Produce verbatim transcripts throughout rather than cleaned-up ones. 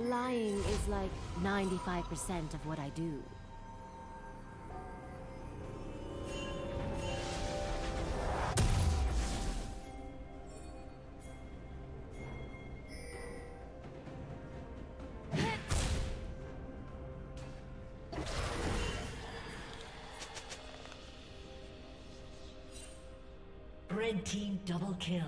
Lying is like ninety-five percent of what I do. Red team double kill.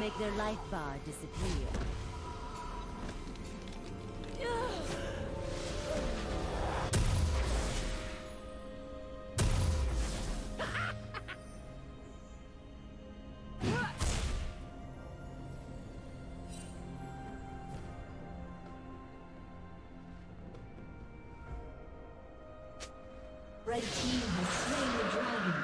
Make their life bar disappear. Red team has slain the dragon.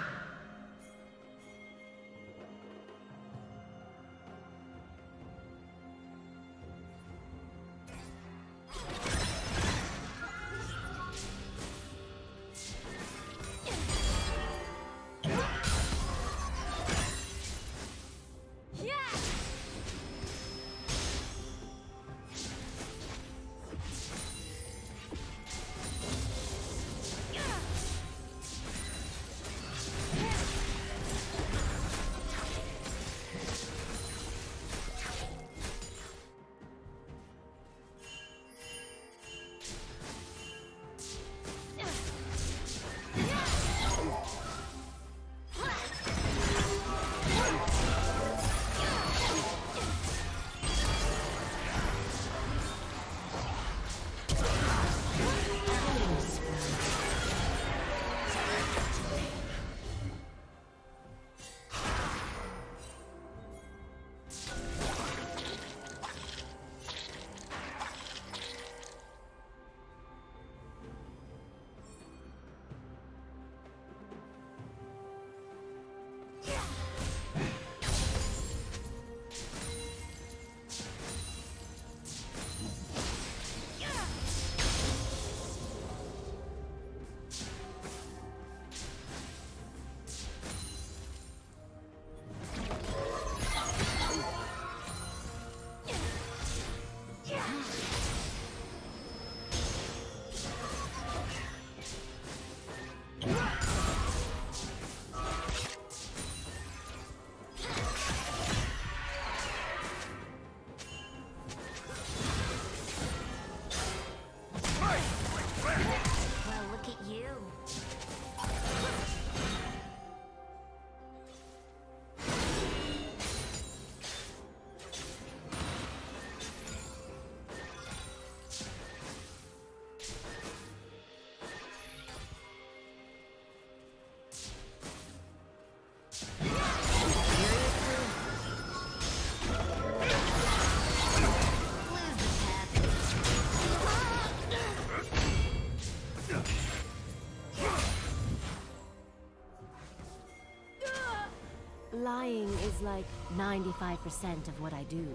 is like ninety-five percent of what I do.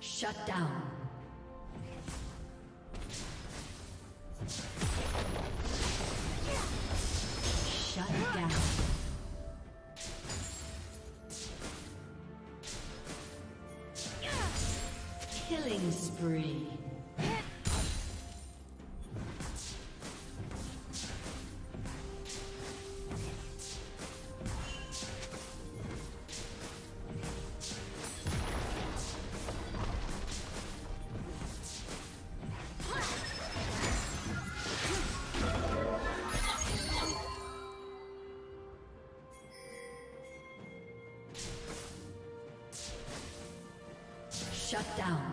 Shut down. Shut down. Killing spree. Shut down.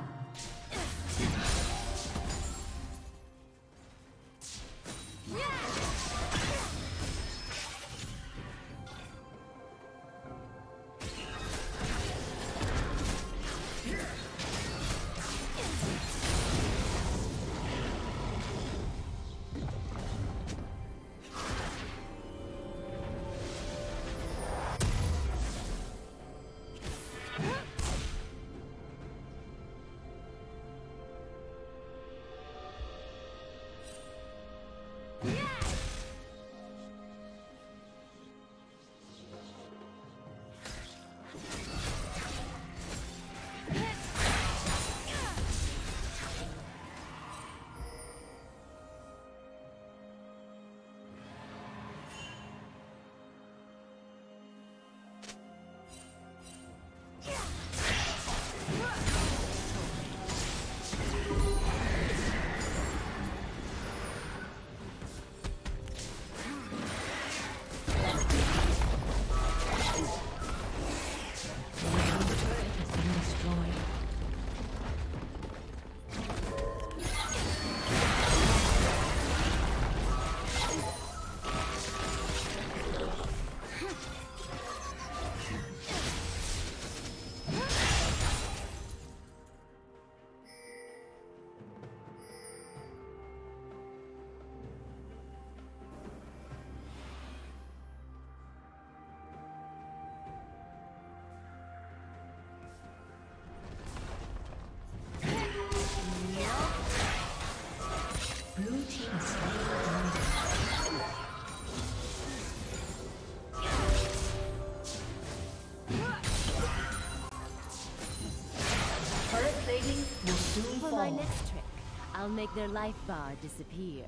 My next trick, I'll make their life bar disappear.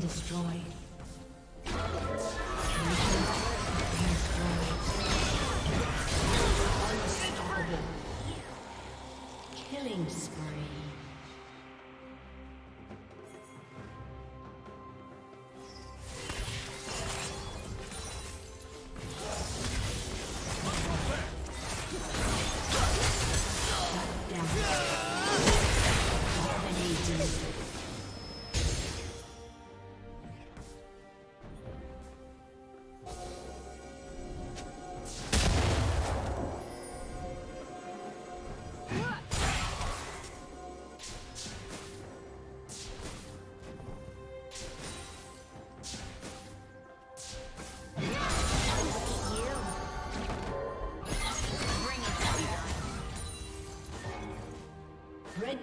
been destroyed. Red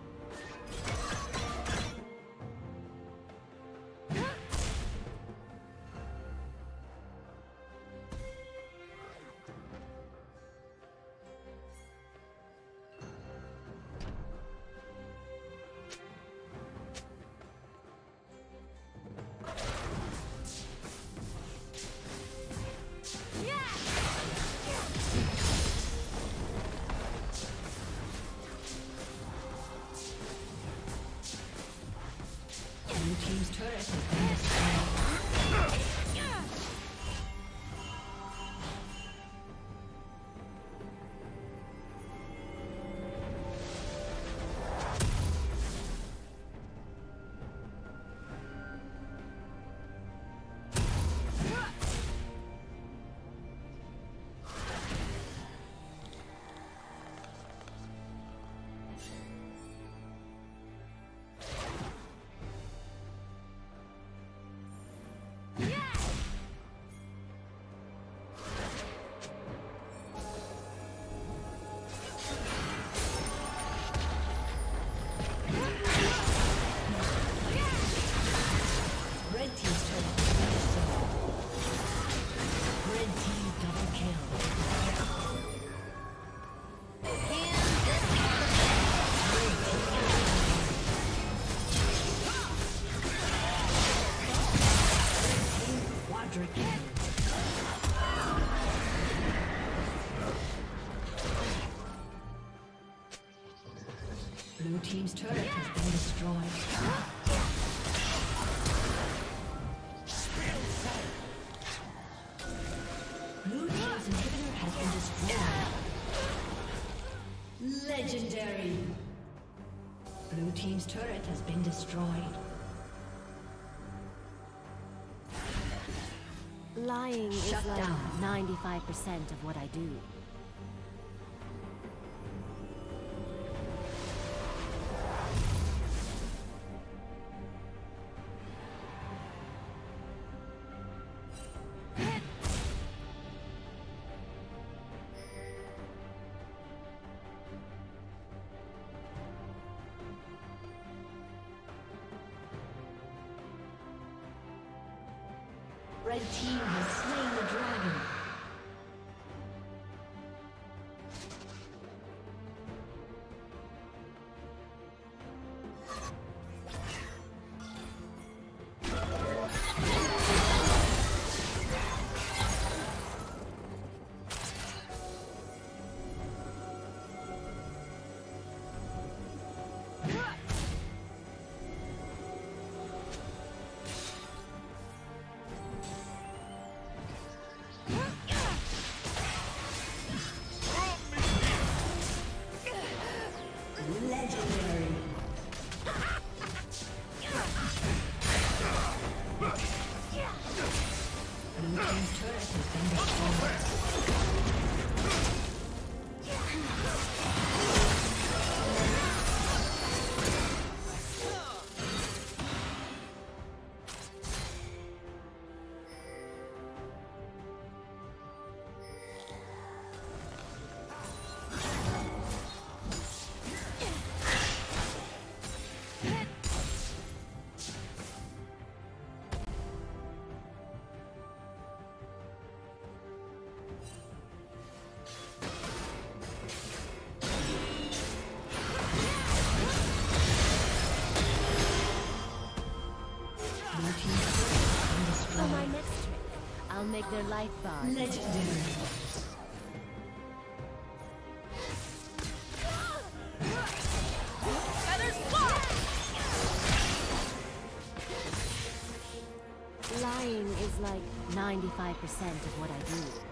Blue team's turret has been destroyed. Lying is like ninety-five percent of what I do. Red team has slain the dragon. Your life bar. Legendary. Lying is like ninety-five percent of what I do.